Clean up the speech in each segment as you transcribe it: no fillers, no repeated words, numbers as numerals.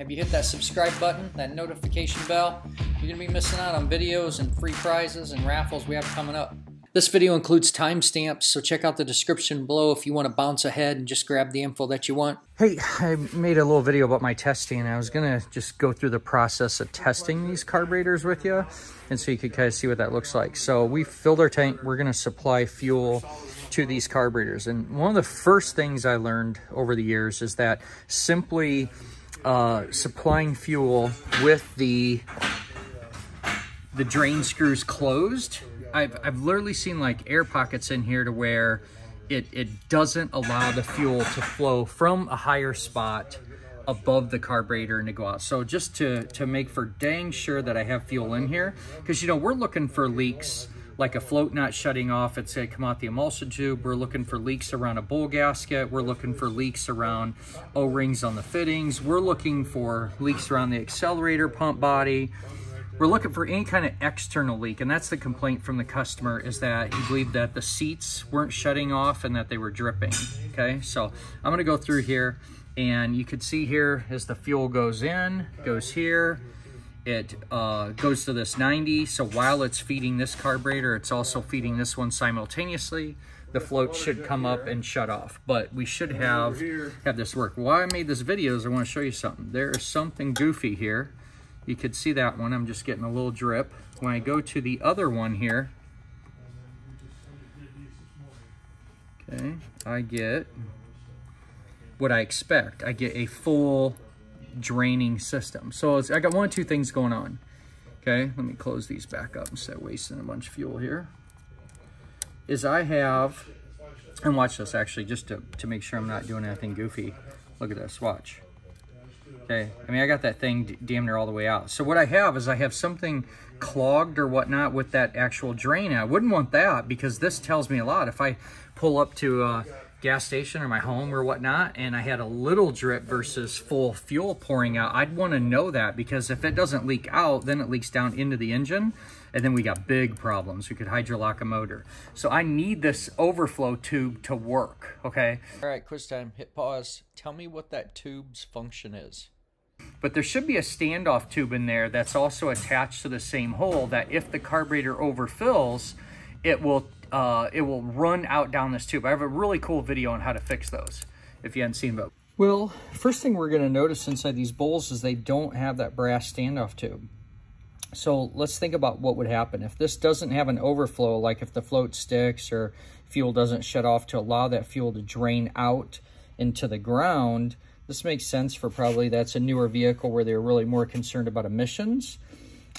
Have you hit that subscribe button, that notification bell? You're going to be missing out on videos and free prizes and raffles we have coming up. This video includes timestamps, so check out the description below if you want to bounce ahead and just grab the info that you want. Hey, I made a little video about my testing. I was going to just go through the process of testing these carburetors with you, and so you could kind of see what that looks like. So we filled our tank. We're going to supply fuel to these carburetors. And one of the first things I learned over the years is that simply supplying fuel with the drain screws closed, I've literally seen like air pockets in here to where it doesn't allow the fuel to flow from a higher spot above the carburetor and to go out. So just to make for dang sure that I have fuel in here, because you know, we're looking for leaks like a float not shutting off, it's gonna come out the emulsion tube. We're looking for leaks around a bowl gasket. We're looking for leaks around O-rings on the fittings. We're looking for leaks around the accelerator pump body. We're looking for any kind of external leak, and that's the complaint from the customer, is that he believed that the seats weren't shutting off and that they were dripping, okay? So I'm gonna go through here, and you could see here as the fuel goes in, goes here, it goes to this 90, so while it's feeding this carburetor, it's also feeding this one simultaneously. The float should come up and shut off, but we should have this work. Why I made this video is I wanna show you something. There is something goofy here. You could see that one, I'm just getting a little drip. When I go to the other one here, okay, I get what I expect. I get a full draining system. So I got one of two things going on. Okay, let me close these back up instead of wasting a bunch of fuel here. Is I have, and watch this actually, just to make sure I'm not doing anything goofy. Look at this, watch. Okay, I mean, I got that thing damn near all the way out. So what I have is I have something clogged or whatnot with that actual drain. I wouldn't want that because this tells me a lot. If I pull up to a gas station or my home or whatnot and I had a little drip versus full fuel pouring out, I'd want to know that, because if it doesn't leak out, then it leaks down into the engine, and then we got big problems. We could hydrolock a motor. So I need this overflow tube to work, okay? All right, quiz time, hit pause. Tell me what that tube's function is. But there should be a standoff tube in there that's also attached to the same hole that if the carburetor overfills, it will run out down this tube. I have a really cool video on how to fix those if you haven't seen them. Well, first thing we're gonna notice inside these bowls is they don't have that brass standoff tube. So let's think about what would happen if this doesn't have an overflow, like if the float sticks or fuel doesn't shut off to allow that fuel to drain out into the ground. This makes sense for probably that's a newer vehicle where they're really more concerned about emissions.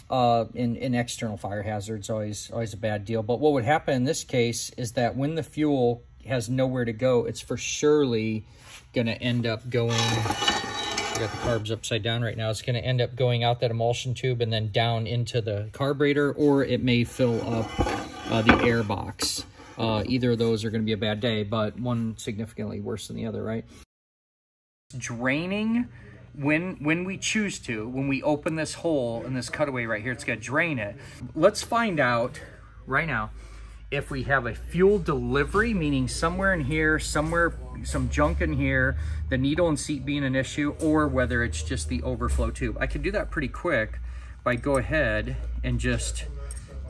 In external fire hazards, always a bad deal. But what would happen in this case is that when the fuel has nowhere to go, it's for surely going to end up going, I got the carbs upside down right now, it's going to end up going out that emulsion tube and then down into the carburetor, or it may fill up the air box. Either of those are going to be a bad day, but one significantly worse than the other, right? Draining. When we choose to, when we open this hole in this cutaway right here, it's gonna drain it. Let's find out right now if we have a fuel delivery, meaning somewhere in here, somewhere, some junk in here, the needle and seat being an issue, or whether it's just the overflow tube. I can do that pretty quick by go ahead and just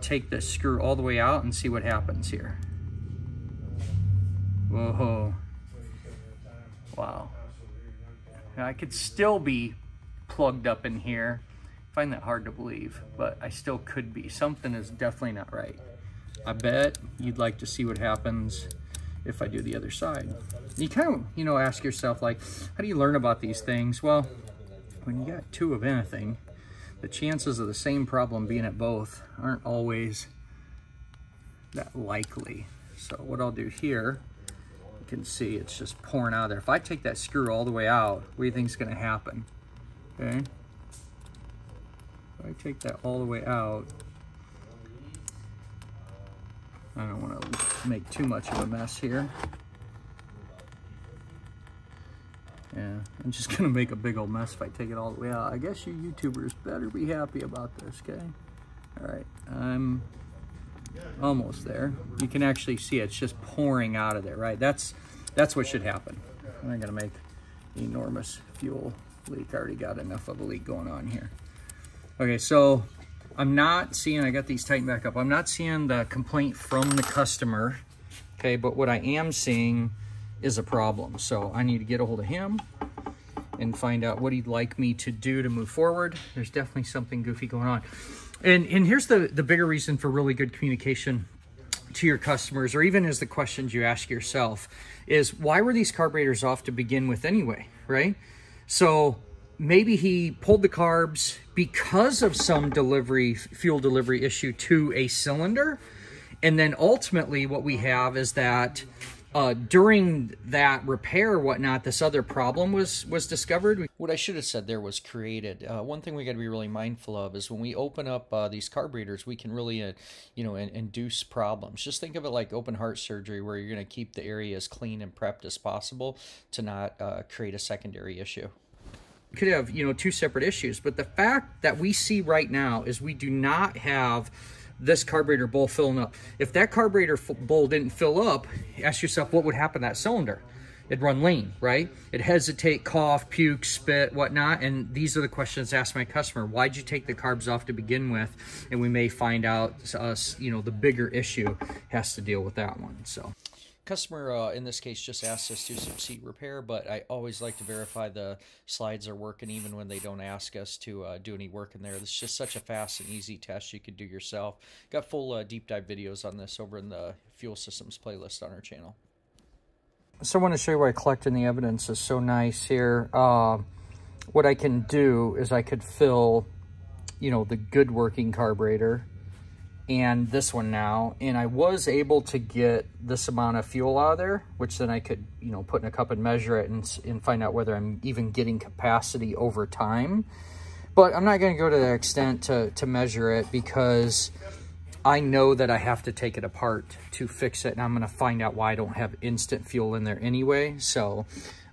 take this screw all the way out and see what happens here. Whoa, wow. I could still be plugged up in here. I find that hard to believe, but I still could be. Something is definitely not right. I bet you'd like to see what happens if I do the other side. You kind of, you know, ask yourself, like, how do you learn about these things? Well, when you got two of anything, the chances of the same problem being at both aren't always that likely. So what I'll do here, can see it's just pouring out of there. If I take that screw all the way out, what do you think is going to happen? Okay, if I take that all the way out, I don't want to make too much of a mess here. Yeah, I'm just going to make a big old mess if I take it all the way out. I guess you YouTubers better be happy about this, okay? All right, I'm almost there. You can actually see it's just pouring out of there, right? That's what should happen. I'm gonna make enormous fuel leak. I already got enough of a leak going on here. Okay, so I'm not seeing, I got these tightened back up. I'm not seeing the complaint from the customer, okay, but what I am seeing is a problem. So I need to get a hold of him and find out what he'd like me to do to move forward. There's definitely something goofy going on. And here's the bigger reason for really good communication to your customers, or even as the questions you ask yourself, is why were these carburetors off to begin with anyway, right? So maybe he pulled the carbs because of some delivery, fuel delivery issue to a cylinder. And then ultimately what we have is that during that repair or whatnot, this other problem was discovered. What I should have said there was created. One thing we got to be really mindful of is when we open up these carburetors, we can really, you know, induce problems. Just think of it like open heart surgery, where you're going to keep the area as clean and prepped as possible to not create a secondary issue. Could have, you know, two separate issues, but the fact that we see right now is we do not have this carburetor bowl filling up. If that carburetor bowl didn't fill up, ask yourself what would happen to that cylinder. It'd run lean, right? It'd hesitate, cough, puke, spit, whatnot. And these are the questions asked my customer. Why'd you take the carbs off to begin with? And we may find out, you know, the bigger issue has to deal with that one. So customer, in this case, just asked us to do some seat repair, but I always like to verify the slides are working even when they don't ask us to do any work in there. This is just such a fast and easy test you could do yourself. Got full deep dive videos on this over in the Fuel Systems playlist on our channel. So I want to show you why collecting the evidence is so nice here. What I can do is I could fill, you know, the good working carburetor and this one now, and I was able to get this amount of fuel out of there, which then I could, you know, put in a cup and measure it and find out whether I'm even getting capacity over time. But I'm not going to go to that extent to measure it, because I know that I have to take it apart to fix it, and I'm going to find out why I don't have instant fuel in there anyway. So,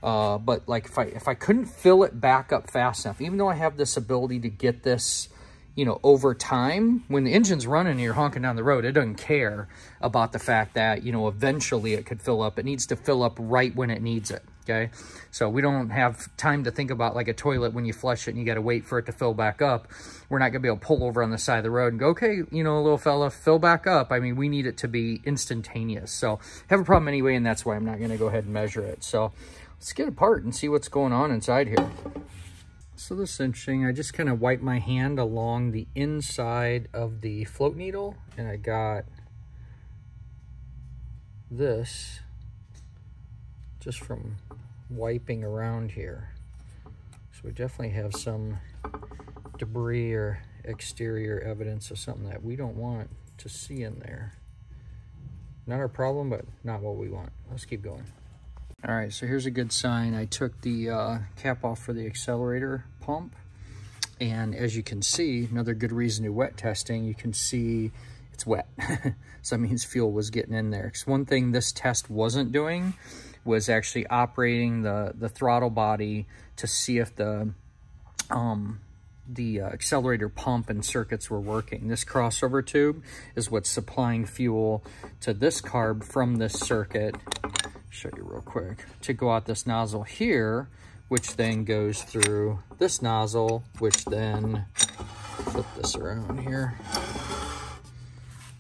but like if I couldn't fill it back up fast enough, even though I have this ability to get this, you know, over time, when the engine's running and you're honking down the road, it doesn't care about the fact that, you know, eventually it could fill up. It needs to fill up right when it needs it, okay? So we don't have time to think about like a toilet when you flush it and you got to wait for it to fill back up. We're not going to be able to pull over on the side of the road and go, okay, you know, little fella, fill back up. I mean, we need it to be instantaneous. So have a problem anyway, and that's why I'm not going to go ahead and measure it. So let's get apart and see what's going on inside here. So this is interesting. I just kind of wiped my hand along the inside of the float needle, and I got this just from wiping around here. So we definitely have some debris or exterior evidence of something that we don't want to see in there. Not our problem, but not what we want. Let's keep going. All right, so here's a good sign. I took the cap off for the accelerator pump, and as you can see, another good reason to wet testing, you can see it's wet. So that means fuel was getting in there. Because one thing this test wasn't doing was actually operating the throttle body to see if the accelerator pump and circuits were working. This crossover tube is what's supplying fuel to this carb from this circuit. Show you real quick, to go out this nozzle here, which then goes through this nozzle, which then, flip this around here,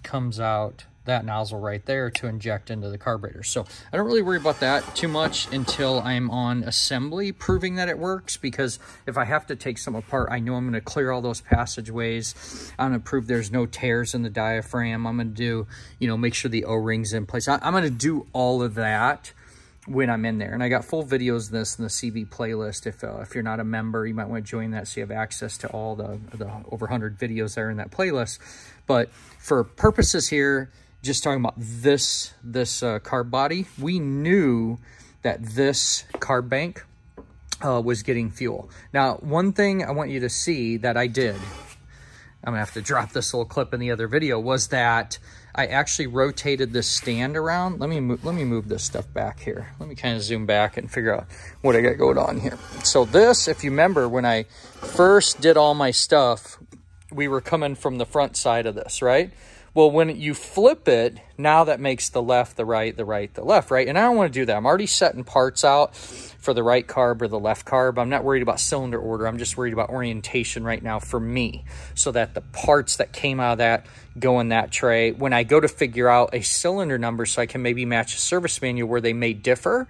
comes out that nozzle right there to inject into the carburetor. So I don't really worry about that too much until I'm on assembly proving that it works, because if I have to take some apart, I know I'm going to clear all those passageways. I'm going to prove there's no tears in the diaphragm. I'm going to do, you know, make sure the O-ring's in place. I'm going to do all of that when I'm in there. And I got full videos of this in the CV playlist. If you're not a member, you might want to join that so you have access to all the over 100 videos that are in that playlist. But for purposes here, just talking about this carb body, we knew that this carb bank was getting fuel. Now, one thing I want you to see that I did, I'm gonna have to drop this little clip in the other video, was that I actually rotated this stand around. Let me move this stuff back here. Let me kind of zoom back and figure out what I got going on here. So this, if you remember, when I first did all my stuff, we were coming from the front side of this, right? Well, when you flip it, now that makes the left, the right, the right, the left, right? And I don't want to do that. I'm already setting parts out for the right carb or the left carb. I'm not worried about cylinder order. I'm just worried about orientation right now for me, so that the parts that came out of that go in that tray. When I go to figure out a cylinder number so I can maybe match a service manual where they may differ,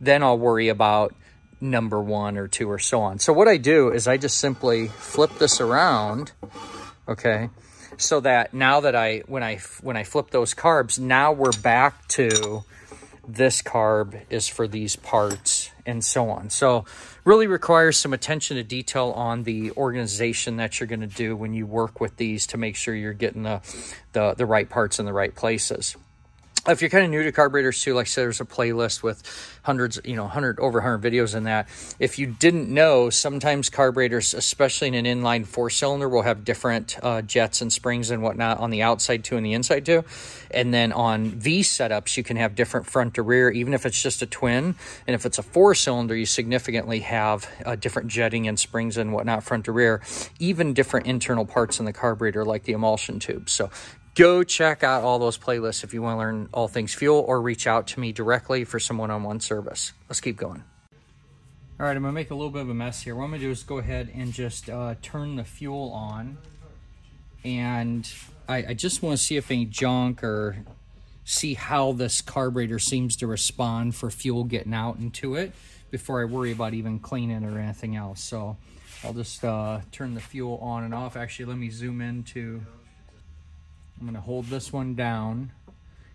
then I'll worry about number 1 or 2 or so on. So what I do is I just simply flip this around, okay? So that now that when I flip those carbs, now we're back to this carb is for these parts and so on. So really requires some attention to detail on the organization that you're going to do when you work with these to make sure you're getting the right parts in the right places. If you're kind of new to carburetors too, like I said, there's a playlist with hundreds, you know, over 100 videos in that. If you didn't know, sometimes carburetors, especially in an inline 4-cylinder, will have different jets and springs and whatnot on the outside too and the inside too. And then on V setups, you can have different front to rear, even if it's just a twin. And if it's a 4-cylinder, you significantly have different jetting and springs and whatnot front to rear, even different internal parts in the carburetor like the emulsion tubes. So go check out all those playlists if you want to learn all things fuel, or reach out to me directly for some one-on-one service. Let's keep going. All right, I'm going to make a little bit of a mess here. What I'm going to do is go ahead and just turn the fuel on. And I just want to see if any junk, or see how this carburetor seems to respond for fuel getting out into it before I worry about even cleaning or anything else. So I'll just turn the fuel on and off. Actually, let me zoom into... I'm going to hold this one down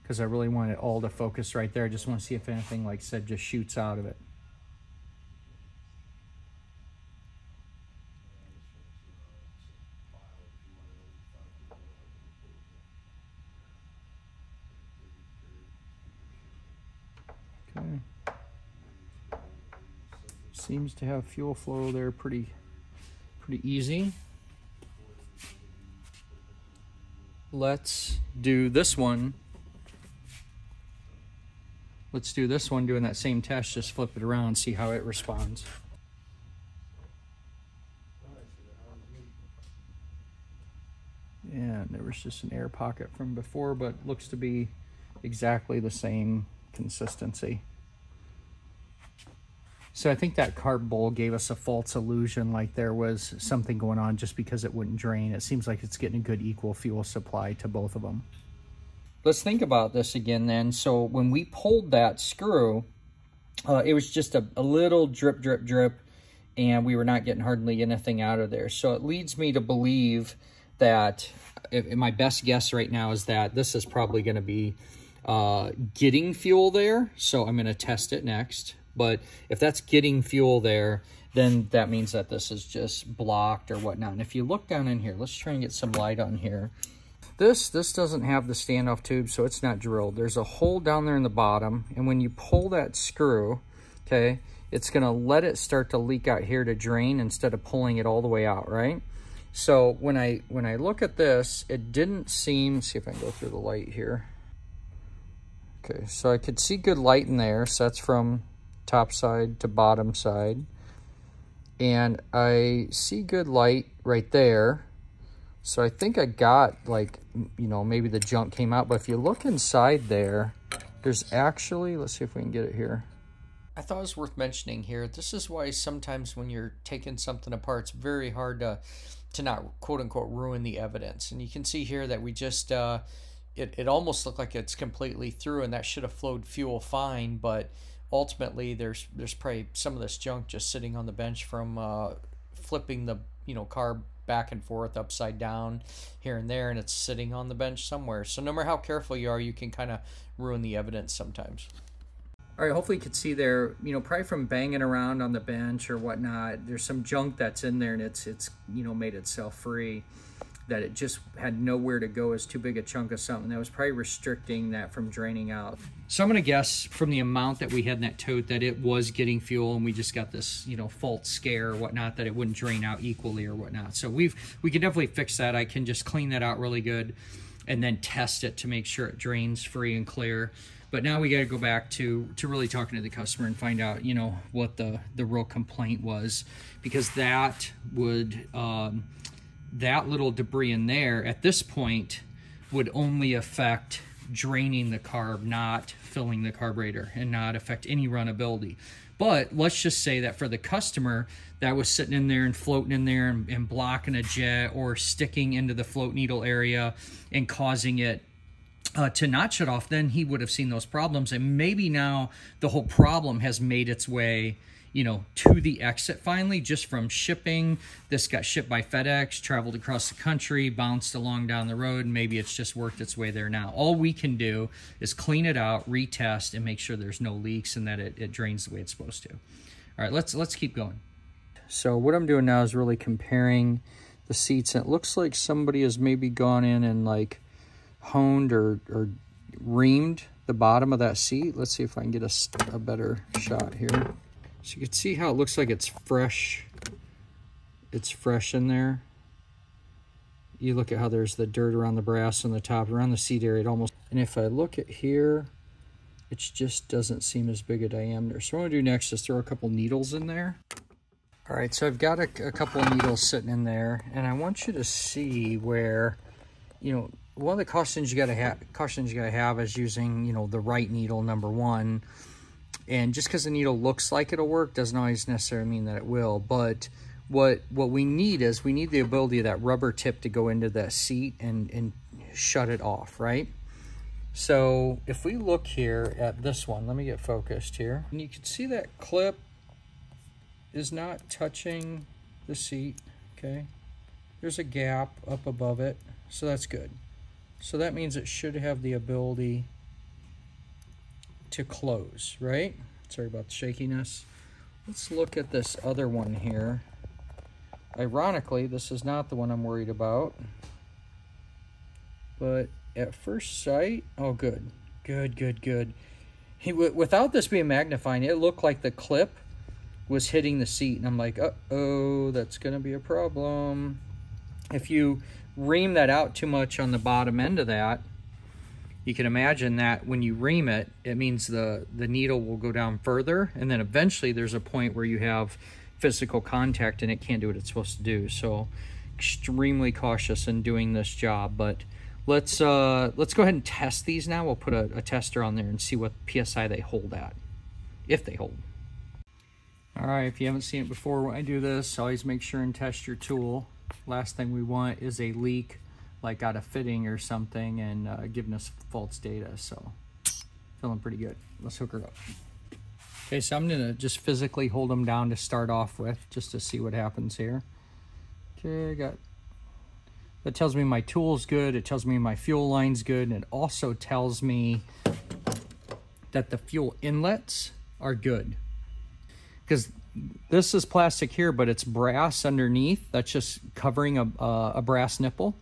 because I really want it all to focus right there. I just want to see if anything, like I said, just shoots out of it. Okay. Seems to have fuel flow there pretty easy. Let's do this one. Let's do this one doing that same test. Just flip it around, see how it responds. And there was just an air pocket from before, but looks to be exactly the same consistency. So I think that carb bowl gave us a false illusion, like there was something going on just because it wouldn't drain. It seems like it's getting a good equal fuel supply to both of them. Let's think about this again then. So when we pulled that screw, it was just a little drip, drip, drip, and we were not getting hardly anything out of there. So it leads me to believe that, my best guess right now is that this is probably going to be getting fuel there. So I'm going to test it next. But if that's getting fuel there, then that means that this is just blocked or whatnot. And if you look down in here, let's try and get some light on here. This doesn't have the standoff tube, so it's not drilled. There's a hole down there in the bottom. And when you pull that screw, okay, it's going to let it start to leak out here to drain instead of pulling it all the way out, right? So when I look at this, it didn't seem, see if I can go through the light here. Okay, so I could see good light in there. So that's from top side to bottom side, and I see good light right there. So I think I got, like, you know, maybe the junk came out. But if you look inside there, there's actually, let's see if we can get it here. I thought it was worth mentioning here, this is why sometimes when you're taking something apart, it's very hard to not quote-unquote ruin the evidence. And you can see here that we just it almost looked like it's completely through, and that should have flowed fuel fine, but ultimately, there's probably some of this junk just sitting on the bench from flipping the, you know, carb back and forth, upside down, here and there, and it's sitting on the bench somewhere. So no matter how careful you are, you can kind of ruin the evidence sometimes. All right, hopefully you can see there, you know, probably from banging around on the bench or whatnot, there's some junk that's in there, and it's you know, made itself free, that it just had nowhere to go. As too big a chunk of something that was probably restricting that from draining out. So I'm gonna guess from the amount that we had in that tote that it was getting fuel, and we just got this, you know, false scare or whatnot, that it wouldn't drain out equally or whatnot. So we can definitely fix that. I can just clean that out really good and then test it to make sure it drains free and clear. But now we got to go back to really talking to the customer and find out, you know, what the real complaint was, because that would that little debris in there at this point would only affect draining the carb, not filling the carburetor, and not affect any runnability. But let's just say that for the customer that was sitting in there and floating in there and blocking a jet or sticking into the float needle area and causing it to not shut off, then he would have seen those problems. And maybe now the whole problem has made its way, you know, to the exit finally, just from shipping. This got shipped by FedEx, traveled across the country, bounced along down the road, and maybe it's just worked its way there now. All we can do is clean it out, retest, and make sure there's no leaks and that it drains the way it's supposed to. All right, let's keep going. So what I'm doing now is really comparing the seats. It looks like somebody has maybe gone in and like honed or reamed the bottom of that seat. Let's see if I can get a better shot here. So you can see how it looks like it's fresh. It's fresh in there. You look at how there's the dirt around the brass and the top, around the seat area, it almost, and if I look at here, it just doesn't seem as big a diameter. So what I'm gonna do next is throw a couple needles in there. All right, so I've got a couple of needles sitting in there, and I want you to see where, you know, one of the cautions you gotta have is using, you know, the right needle, number one. And just because the needle looks like it'll work doesn't always necessarily mean that it will. But what we need is we need the ability of that rubber tip to go into that seat and shut it off, right? So if we look here at this one, let me get focused here. And you can see that clip is not touching the seat, okay? There's a gap up above it, so that's good. So that means it should have the ability to close, right? Sorry about the shakiness. Let's look at this other one here. Ironically, this is not the one I'm worried about, but at first sight, oh, good. Without this being magnifying, it looked like the clip was hitting the seat, and I'm like, uh-oh, that's gonna be a problem. If you ream that out too much on the bottom end of that, you can imagine that when you ream it, it means the needle will go down further, and then eventually there's a point where you have physical contact and it can't do what it's supposed to do. So extremely cautious in doing this job, but let's go ahead and test these now. We'll put a tester on there and see what PSI they hold at, if they hold. All right, if you haven't seen it before, when I do this, always make sure and test your tool. Last thing we want is a leak, like out of fitting or something, and giving us false data. So feeling pretty good. Let's hook her up. Okay, so I'm gonna just physically hold them down to start off with, just to see what happens here. Okay, I got, that tells me my tool's good, it tells me my fuel line's good, and it also tells me that the fuel inlets are good. Because this is plastic here, but it's brass underneath. That's just covering a brass nipple.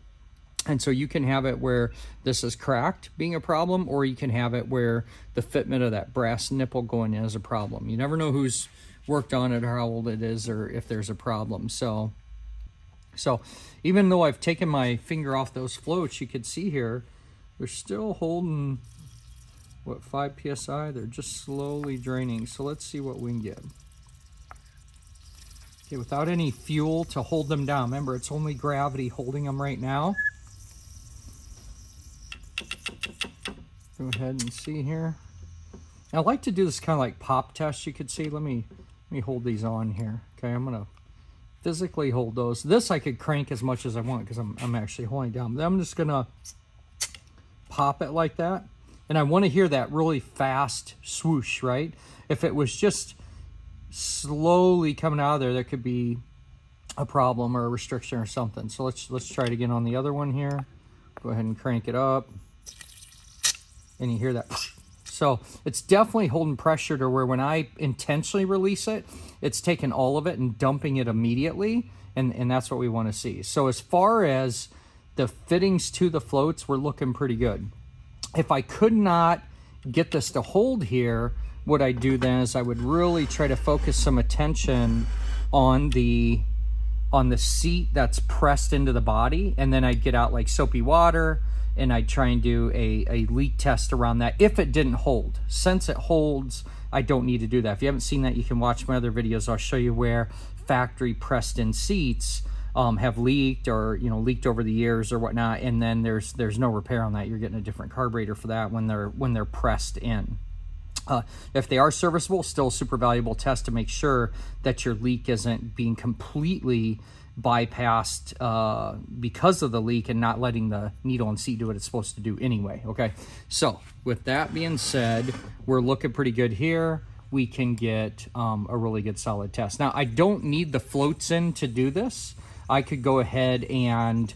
And so you can have it where this is cracked being a problem, or you can have it where the fitment of that brass nipple going in is a problem. You never know who's worked on it or how old it is or if there's a problem. So even though I've taken my finger off those floats, you could see here, they're still holding, what, 5 PSI? They're just slowly draining. So let's see what we can get. Okay, without any fuel to hold them down. Remember, it's only gravity holding them right now. Go ahead and see here. I like to do this kind of like pop test. You could see, let me hold these on here. Okay, I'm gonna physically hold those. This I could crank as much as I want because I'm actually holding down. But I'm just gonna pop it like that. And I wanna hear that really fast swoosh, right? If it was just slowly coming out of there, there could be a problem or a restriction or something. So let's try it again on the other one here. Go ahead and crank it up. And you hear that. So it's definitely holding pressure to where when I intentionally release it, it's taking all of it and dumping it immediately. And that's what we want to see. So as far as the fittings to the floats, we're looking pretty good. If I could not get this to hold here, what I do then is I would really try to focus some attention on the seat that's pressed into the body. And then I'd get out like soapy water, and I'd try and do a leak test around that if it didn't hold. Since it holds, I don't need to do that. If you haven't seen that, you can watch my other videos. I'll show you where factory pressed in seats have leaked or, you know, leaked over the years or whatnot, and then there's no repair on that. You're getting a different carburetor for that when they're pressed in. If they are serviceable, still a super valuable test to make sure that your leak isn't being completely bypassed because of the leak and not letting the needle and seat do what it's supposed to do anyway. Okay, so with that being said, we're looking pretty good here. We can get a really good solid test. Now, I don't need the floats in to do this. I could go ahead and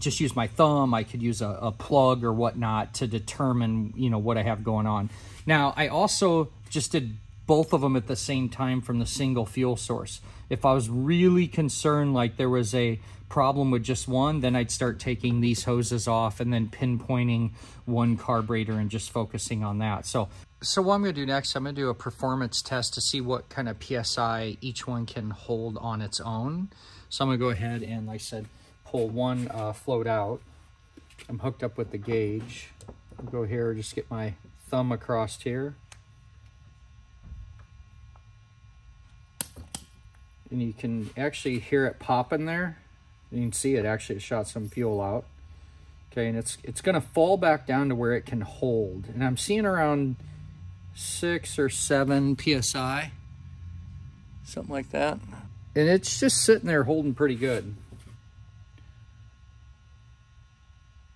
just use my thumb. I could use a plug or whatnot to determine, you know, what I have going on. Now, I also just did both of them at the same time from the single fuel source. If I was really concerned like there was a problem with just one, then I'd start taking these hoses off and then pinpointing one carburetor and just focusing on that. So what I'm going to do next, I'm going to do a performance test to see what kind of PSI each one can hold on its own. So I'm going to go ahead and, like I said, pull one float out. I'm hooked up with the gauge. I'll go here, just get my thumb across here. And you can actually hear it pop in there. You can see it actually shot some fuel out. Okay, and it's gonna fall back down to where it can hold. And I'm seeing around 6 or 7 PSI, something like that. And it's just sitting there holding pretty good.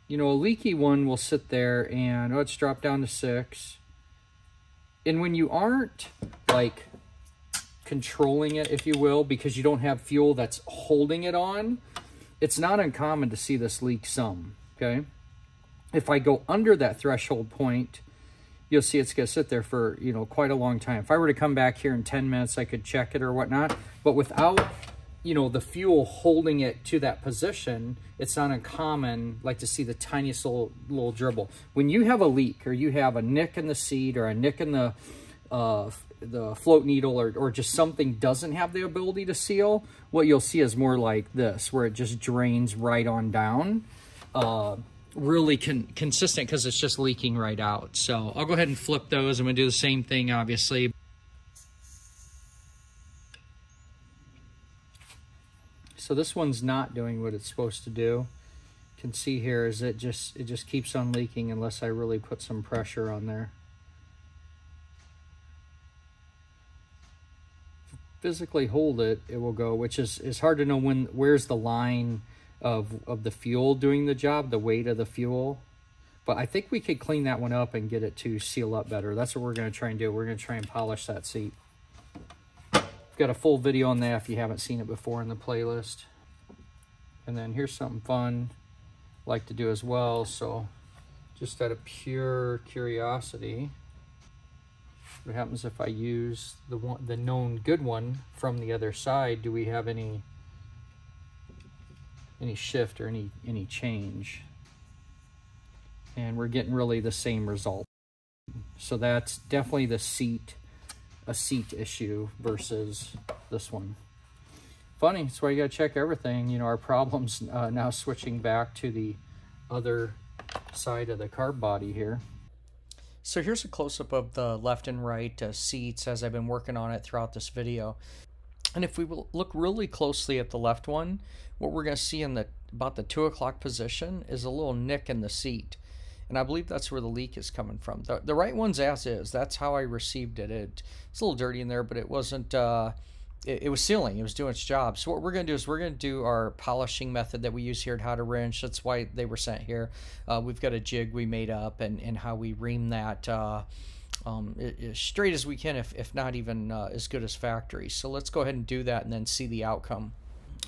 You know, a leaky one will sit there and, oh, it's dropped down to 6. And when you aren't like controlling it, if you will, because you don't have fuel that's holding it on, it's not uncommon to see this leak some, okay? If I go under that threshold point, you'll see it's gonna sit there for, you know, quite a long time. If I were to come back here in 10 minutes, I could check it or whatnot, but without, you know, the fuel holding it to that position, it's not uncommon like to see the tiniest little dribble. When you have a leak or you have a nick in the seat or a nick in the float needle or just something doesn't have the ability to seal, what you'll see is more like this, where it just drains right on down, really consistent because it's just leaking right out. So I'll go ahead and flip those. I'm gonna do the same thing, obviously. So this one's not doing what it's supposed to do. You can see here is it just keeps on leaking unless I really put some pressure on there. Physically hold it, it will go, which is hard to know where's the line of the fuel doing the job, the weight of the fuel. But I think we could clean that one up and get it to seal up better. That's what we're gonna try and do. We're gonna try and polish that seat. I've got a full video on that if you haven't seen it before in the playlist. And then here's something fun I like to do as well. So just out of pure curiosity, what happens if I use the known good one from the other side? Do we have any shift or any change? And we're getting really the same result. So that's definitely a seat issue versus this one. Funny, that's why you gotta check everything. You know, our problem's now switching back to the other side of the carb body here. So here's a close-up of the left and right seats as I've been working on it throughout this video. And if we look really closely at the left one, what we're going to see in about the 2 o'clock position is a little nick in the seat. And I believe that's where the leak is coming from. The right one's as is. That's how I received it. It's a little dirty in there, but it wasn't... It was sealing. It was doing its job. So what we're going to do is we're going to do our polishing method that we use here at How2Wrench. That's why they were sent here. We've got a jig we made up and how we ream that as straight as we can, if not even as good as factory. So let's go ahead and do that and then see the outcome.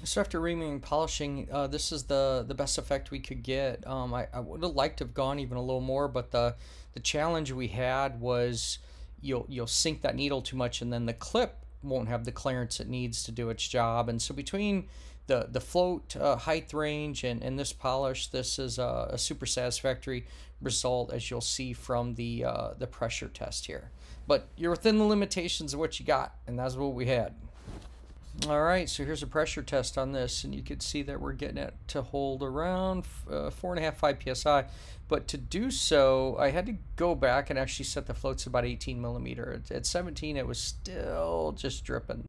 So after reaming and polishing, this is the best effect we could get. I would have liked to have gone even a little more, but the challenge we had was you'll sink that needle too much and then the clip won't have the clearance it needs to do its job. And so between the float height range and this polish, this is a super satisfactory result, as you'll see from the pressure test here. But you're within the limitations of what you got, and that's what we had. All right, so here's a pressure test on this, and you can see that we're getting it to hold around 4.5, 5 PSI. But to do so, I had to go back and actually set the floats about 18 millimeter. At 17, it was still just dripping.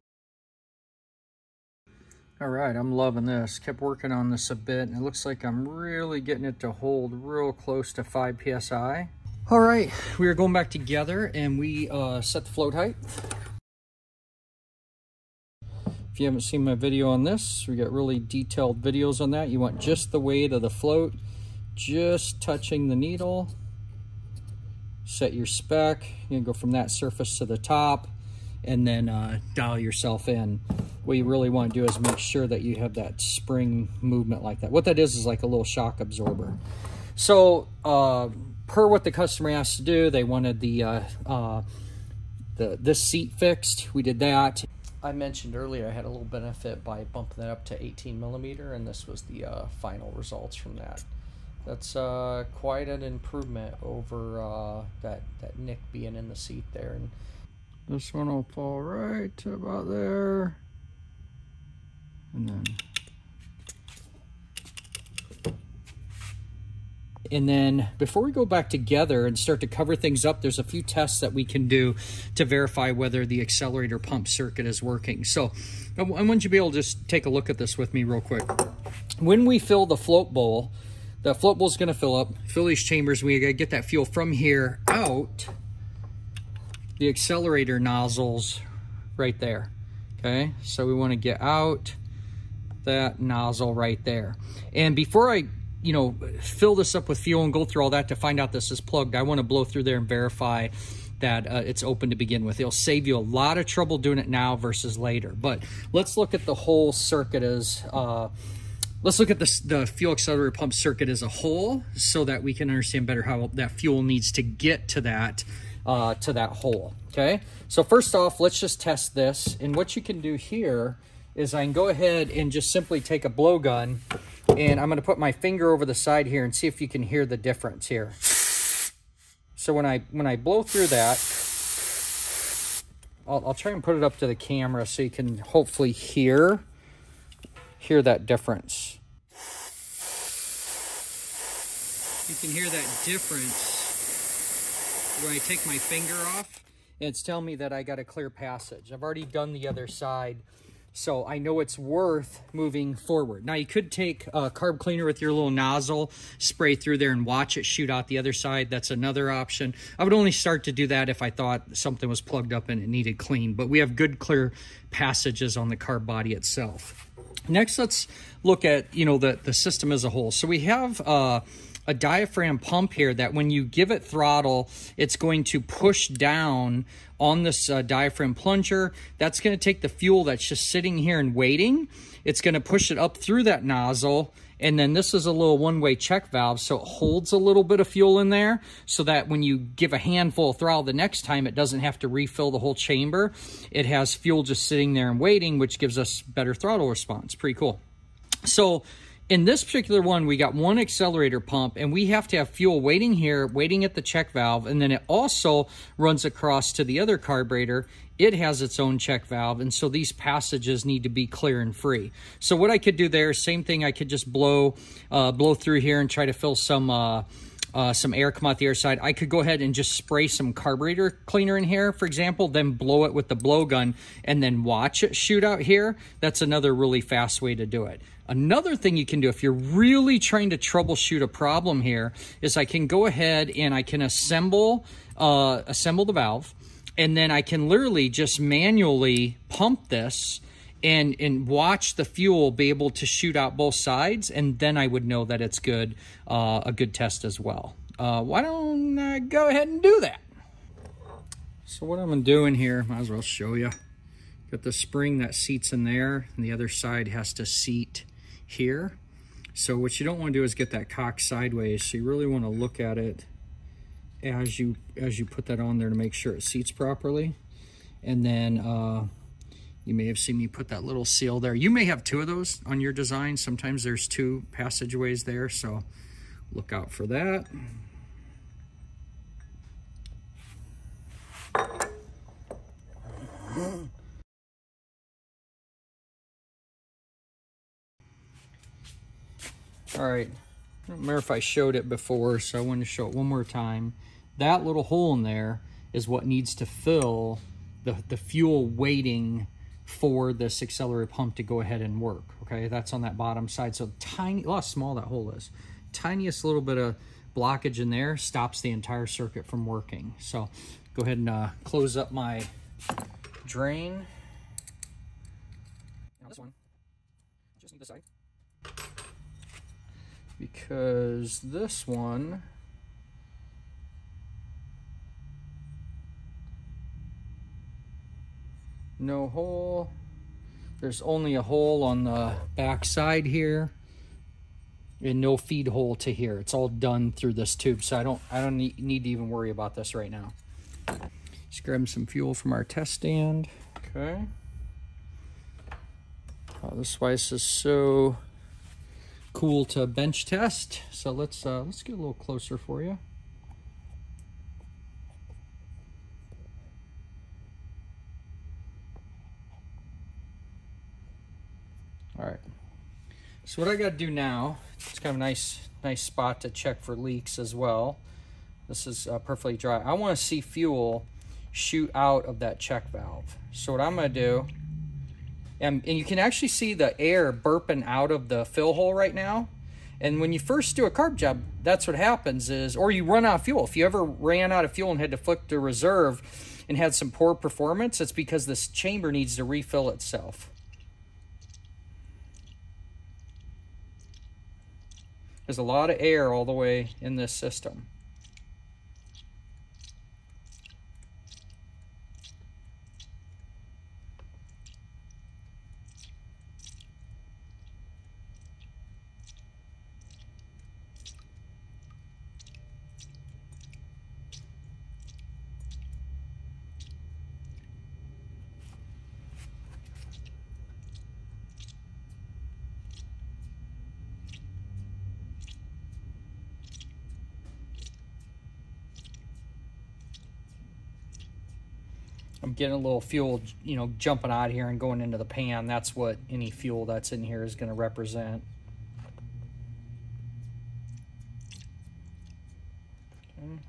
All right, I'm loving this. Kept working on this a bit, and it looks like I'm really getting it to hold real close to 5 PSI. All right, we are going back together, and we set the float height. If you haven't seen my video on this, we got really detailed videos on that. You want just the weight of the float, just touching the needle. Set your spec. You can go from that surface to the top, and then dial yourself in. What you really want to do is make sure that you have that spring movement like that. What that is like a little shock absorber. So per what the customer asked to do, they wanted this seat fixed. We did that. I mentioned earlier I had a little benefit by bumping that up to 18 millimeter, and this was the final results from that. That's quite an improvement over that nick being in the seat there. And this one will fall right about there. And then before we go back together and start to cover things up, there's a few tests that we can do to verify whether the accelerator pump circuit is working. So I want you to be able to just take a look at this with me real quick. When we fill the float bowl, the float bowl is going to fill these chambers. We got to get that fuel from here out the accelerator nozzles right there. Okay, so we want to get out that nozzle right there. And before I, fill this up with fuel and go through all that to find out this is plugged, I want to blow through there and verify that it's open to begin with. It'll save you a lot of trouble doing it now versus later. But let's look at the whole circuit as, let's look at the fuel accelerator pump circuit as a whole, so that we can understand better how that fuel needs to get to that hole. Okay, so first off, let's just test this. And what you can do here is I can go ahead and just simply take a blowgun, and I'm going to put my finger over the side here and see if you can hear the difference here. So when I blow through that, I'll try and put it up to the camera so you can hopefully hear that difference. You can hear that difference when I take my finger off. It's telling me that I got a clear passage. I've already done the other side, so I know it's worth moving forward. Now, you could take a carb cleaner with your little nozzle, spray through there, and watch it shoot out the other side. That's another option. I would only start to do that if I thought something was plugged up and it needed clean, but we have good clear passages on the carb body itself. Next, let's look at, the system as a whole. So we have a diaphragm pump here that when you give it throttle, it's going to push down on this diaphragm plunger. That's going to take the fuel that's just sitting here and waiting. It's going to push it up through that nozzle. And then this is a little one-way check valve, so it holds a little bit of fuel in there so that when you give a handful of throttle the next time, it doesn't have to refill the whole chamber. It has fuel just sitting there and waiting, which gives us better throttle response. Pretty cool. So in this particular one, we got one accelerator pump, and we have to have fuel waiting here, waiting at the check valve, and then it also runs across to the other carburetor. It has its own check valve, and so these passages need to be clear and free. So what I could do there, same thing, I could just blow through here and try to fill some air come out the air side. I could go ahead and just spray some carburetor cleaner in here, for example, then blow it with the blowgun and then watch it shoot out here. That's another really fast way to do it. Another thing you can do if you're really trying to troubleshoot a problem here is I can go ahead and I can assemble the valve, and then I can literally just manually pump this and watch the fuel be able to shoot out both sides, and then I would know that it's good, a good test as well. Why don't I go ahead and do that? So what I'm doing here, might as well show you. Got the spring that seats in there, and the other side has to seat here. So what you don't want to do is get that cocked sideways. So you really want to look at it as you put that on there to make sure it seats properly. And then you may have seen me put that little seal there. You may have two of those on your design. Sometimes there's two passageways there, so look out for that. All right, I don't remember if I showed it before, so I want to show it one more time. That little hole in there is what needs to fill the fuel waiting for this accelerator pump to go ahead and work. Okay, that's on that bottom side. So tiny, look how small that hole is. Tiniest little bit of blockage in there stops the entire circuit from working. So go ahead and close up my drain. Now this one, just need this side, because this one no hole. There's only a hole on the back side here and no feed hole to here. It's all done through this tube, so I don't need to even worry about this right now. Just grab some fuel from our test stand. Okay. Oh, this device is so cool to bench test. So let's get a little closer for you. All right, so what I got to do now, it's kind of a nice spot to check for leaks as well. This is perfectly dry. I want to see fuel shoot out of that check valve. So what I'm going to do, and you can actually see the air burping out of the fill hole right now. And when you first do a carb job, that's what happens is, or you run out of fuel. If you ever ran out of fuel and had to flick to reserve and had some poor performance, it's because this chamber needs to refill itself. There's a lot of air all the way in this system. I'm getting a little fuel, you know, jumping out of here and going into the pan. That's what any fuel that's in here is going to represent. Okay.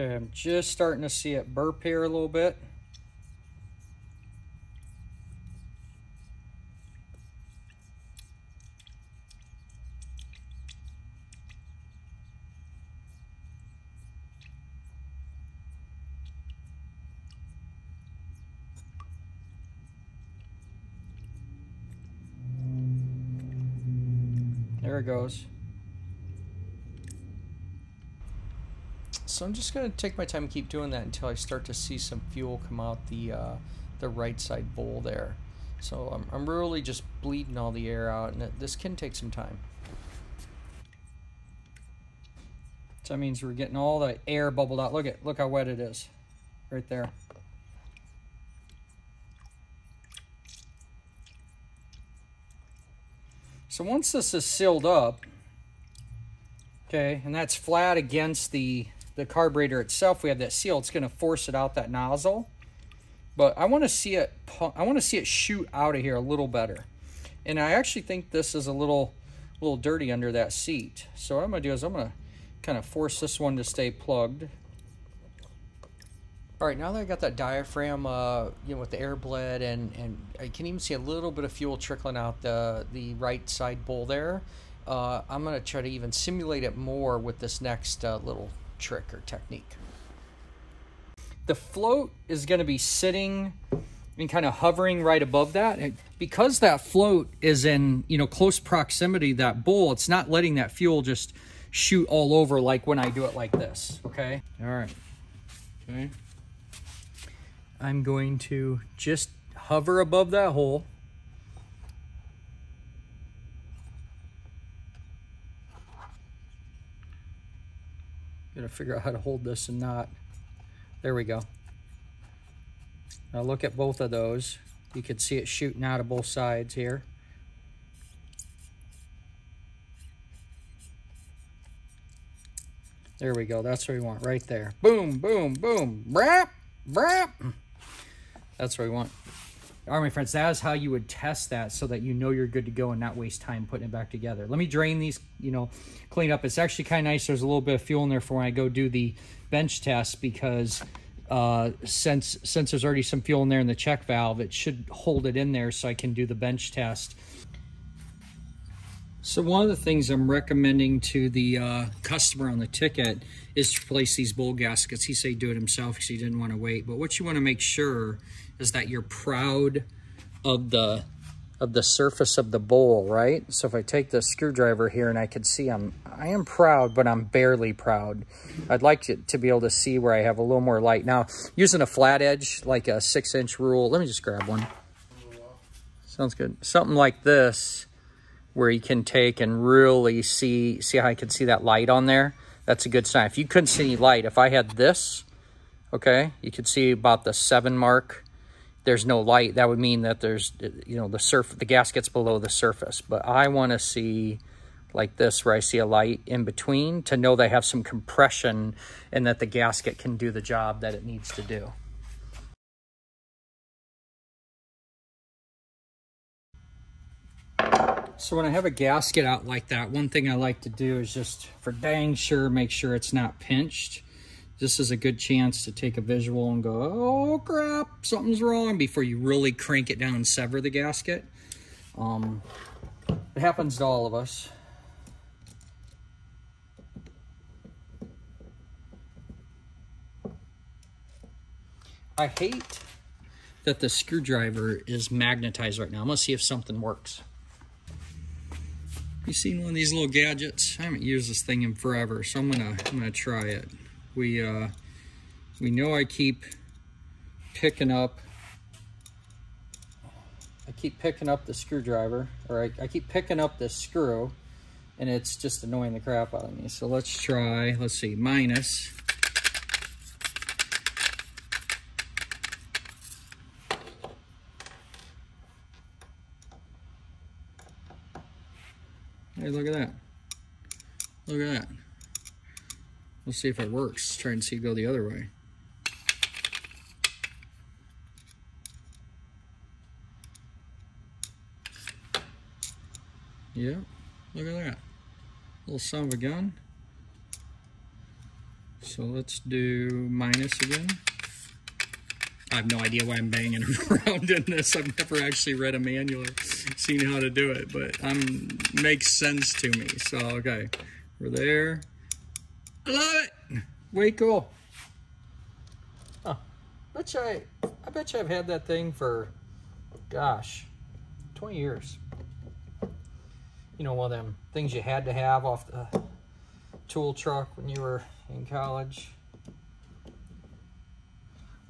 Okay, I'm just starting to see it burp here a little bit. There it goes. So I'm just going to take my time and keep doing that until I start to see some fuel come out the right side bowl there. So I'm really just bleeding all the air out, and this can take some time. So that means we're getting all the air bubbled out. Look how wet it is right there. So once this is sealed up, okay, and that's flat against the carburetor itself, we have that seal. It's going to force it out that nozzle, but I want to see it. I want to see it shoot out of here a little better. And I actually think this is a little dirty under that seat. So what I'm going to do is I'm going to kind of force this one to stay plugged. All right, now that I got that diaphragm, you know, with the air bled, and I can even see a little bit of fuel trickling out the right side bowl there. I'm going to try to even simulate it more with this next little trick or technique. The float is going to be sitting and kind of hovering right above that. Because that float is in, you know, close proximity to that bowl, it's not letting that fuel just shoot all over like when I do it like this, okay? All right, okay. I'm going to just hover above that hole. Gotta figure out how to hold this and not. There we go. Now look at both of those. You can see it shooting out of both sides here. There we go. That's what we want right there. Boom, boom, boom. Brap, brap. That's what we want. All right, my friends, that is how you would test that so that you know you're good to go and not waste time putting it back together. Let me drain these, you know, clean up. It's actually kind of nice. There's a little bit of fuel in there for when I go do the bench test, because since there's already some fuel in there in the check valve, it should hold it in there so I can do the bench test. So one of the things I'm recommending to the customer on the ticket is to replace these bowl gaskets. He said he'd do it himself because he didn't want to wait. But what you want to make sure is that you're proud of the surface of the bowl, right? So if I take the screwdriver here, and I can see I am proud, but I'm barely proud. I'd like to be able to see where I have a little more light. Now, using a flat edge, like a 6-inch rule, let me just grab one. Sounds good. Something like this, where you can take and really see how I can see that light on there. That's a good sign. If you couldn't see any light, if I had this, okay, you could see about the 7 mark. There's no light. That would mean that there's, you know, the gasket's below the surface. But I want to see like this, where I see a light in between, to know they have some compression and that the gasket can do the job that it needs to do. So when I have a gasket out like that, one thing I like to do is just for dang sure make sure it's not pinched. This is a good chance to take a visual and go, oh crap, something's wrong, before you really crank it down and sever the gasket. It happens to all of us. I hate that the screwdriver is magnetized right now. I'm gonna see if something works. You seen one of these little gadgets? I haven't used this thing in forever, so I'm gonna try it. We know I keep picking up the screwdriver, or I keep picking up this screw, and it's just annoying the crap out of me. So let's try. Let's see. Minus. Hey, look at that. Look at that. We'll see if it works. Try and see it go the other way. Yeah, look at that. Little son of a gun. So let's do minus again. I have no idea why I'm banging around in this. I've never actually read a manual or seen how to do it, but makes sense to me. So, okay, we're there. I love it. Way cool. Huh. I bet you I've had that thing for, gosh, 20 years. You know, one of them things you had to have off the tool truck when you were in college.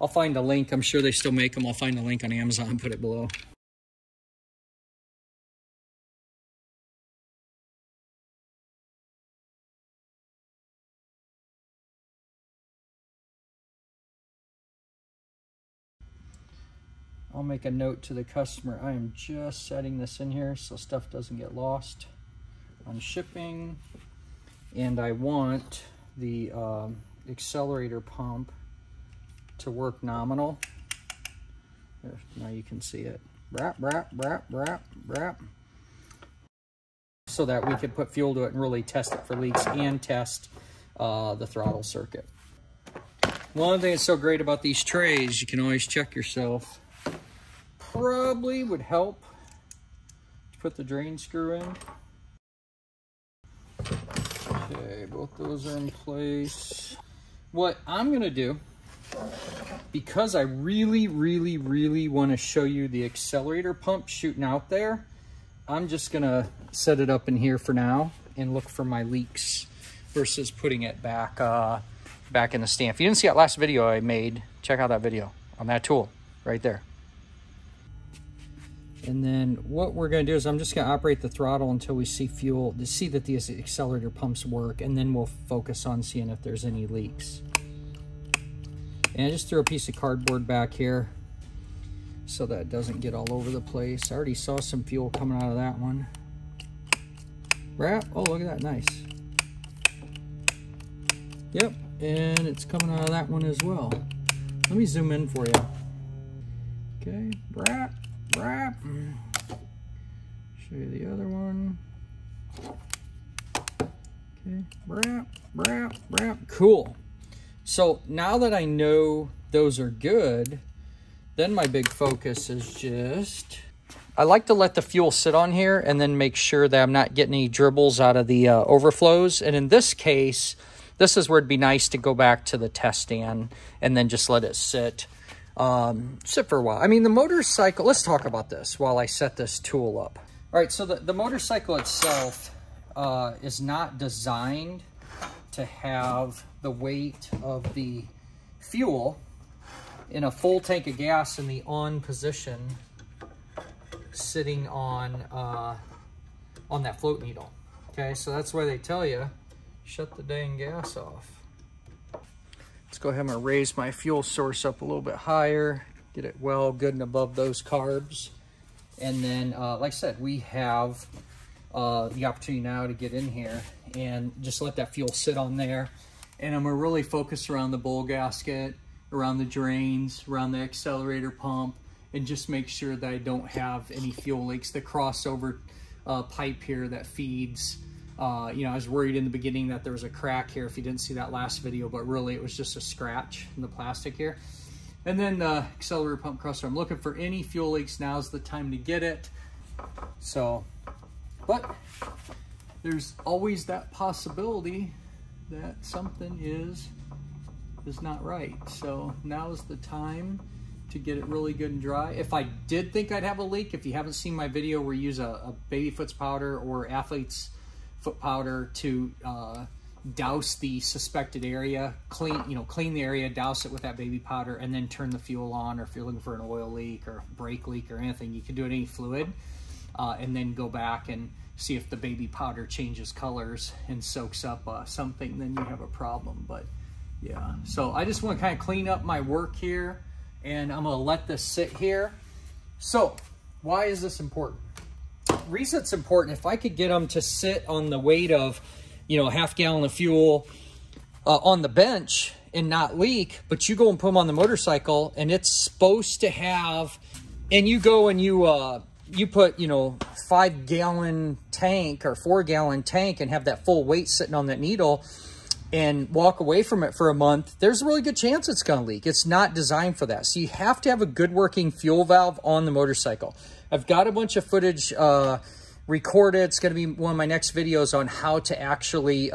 I'll find a link. I'm sure they still make them. I'll find a link on Amazon and put it below. I'll make a note to the customer. I am just setting this in here so stuff doesn't get lost on shipping. And I want the accelerator pump to work nominal. Now you can see it. Brap, brap, brap, brap, brap. So that we could put fuel to it and really test it for leaks and test the throttle circuit. One thing that's so great about these trays, you can always check yourself. Probably would help to put the drain screw in. Okay, both those are in place. What I'm gonna do because I really want to show you the accelerator pump shooting out there, I'm just gonna set it up in here for now and look for my leaks versus putting it back back in the stand. If you didn't see that last video I made, check out that video on that tool right there. And then what we're gonna do is I'm just gonna operate the throttle until we see fuel, to see that these accelerator pumps work, and then we'll focus on seeing if there's any leaks. And I just threw a piece of cardboard back here so that it doesn't get all over the place. I already saw some fuel coming out of that one. Wrap, oh look at that, nice. Yep, and it's coming out of that one as well. Let me zoom in for you. Okay, wrap. Wrap. Show you the other one. Okay, wrap, wrap, wrap. Cool. So now that I know those are good, then my big focus is just, I like to let the fuel sit on here and then make sure that I'm not getting any dribbles out of the overflows. And in this case, this is where it'd be nice to go back to the test stand and then just let it sit. Sit for a while. I mean, the motorcycle, let's talk about this while I set this tool up. All right, so the motorcycle itself is not designed to have the weight of the fuel in a full tank of gas in the on position sitting on that float needle. Okay, so that's why they tell you, shut the dang gas off. Let's go ahead and raise my fuel source up a little bit higher, get it well good and above those carbs. And then, like I said, we have the opportunity now to get in here and just let that fuel sit on there. And I'm gonna really focus around the bowl gasket, around the drains, around the accelerator pump, and just make sure that I don't have any fuel leaks. The crossover pipe here that feeds, you know, I was worried in the beginning that there was a crack here if you didn't see that last video, but really it was just a scratch in the plastic here. And then the accelerator pump crossover. I'm looking for any fuel leaks. Now's the time to get it. So, but there's always that possibility that something is not right. So now's the time to get it really good and dry. If I did think I'd have a leak, if you haven't seen my video where you use a baby foot's powder or athlete's foot powder to douse the suspected area, clean the area, douse it with that baby powder, and then turn the fuel on, or if you're looking for an oil leak or brake leak or anything, you can do it in any fluid, and then go back and see if the baby powder changes colors and soaks up something, then you have a problem. But yeah, so I just want to kind of clean up my work here, and I'm gonna let this sit here. So why is this important? Reason it's important, if I could get them to sit on the weight of, you know, ½ gallon of fuel on the bench and not leak, but you go and put them on the motorcycle and it's supposed to have, and you go and you you put, you know, 5 gallon tank or 4 gallon tank and have that full weight sitting on that needle and walk away from it for a month, there's a really good chance it's going to leak. It's not designed for that. So you have to have a good working fuel valve on the motorcycle. I've got a bunch of footage recorded. It's going to be one of my next videos on how to actually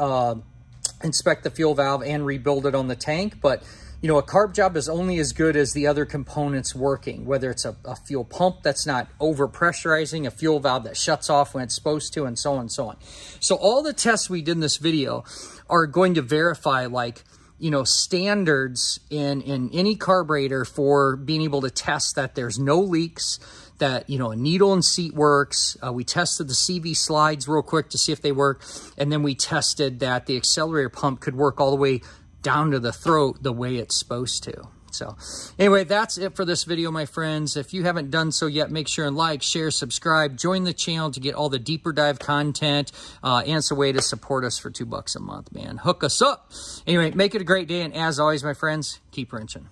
inspect the fuel valve and rebuild it on the tank. But, you know, a carb job is only as good as the other components working, whether it's a fuel pump that's not over-pressurizing, a fuel valve that shuts off when it's supposed to, and so on and so on. So all the tests we did in this video are going to verify, like, you know, standards in any carburetor for being able to test that there's no leaks, that, you know, a needle and seat works. We tested the CV slides real quick to see if they work. And then we tested that the accelerator pump could work all the way down to the throat the way it's supposed to. So anyway, that's it for this video, my friends. If you haven't done so yet, make sure and like, share, subscribe, join the channel to get all the deeper dive content. And it's a way to support us for $2 a month, man. Hook us up. Anyway, make it a great day. And as always, my friends, keep wrenching.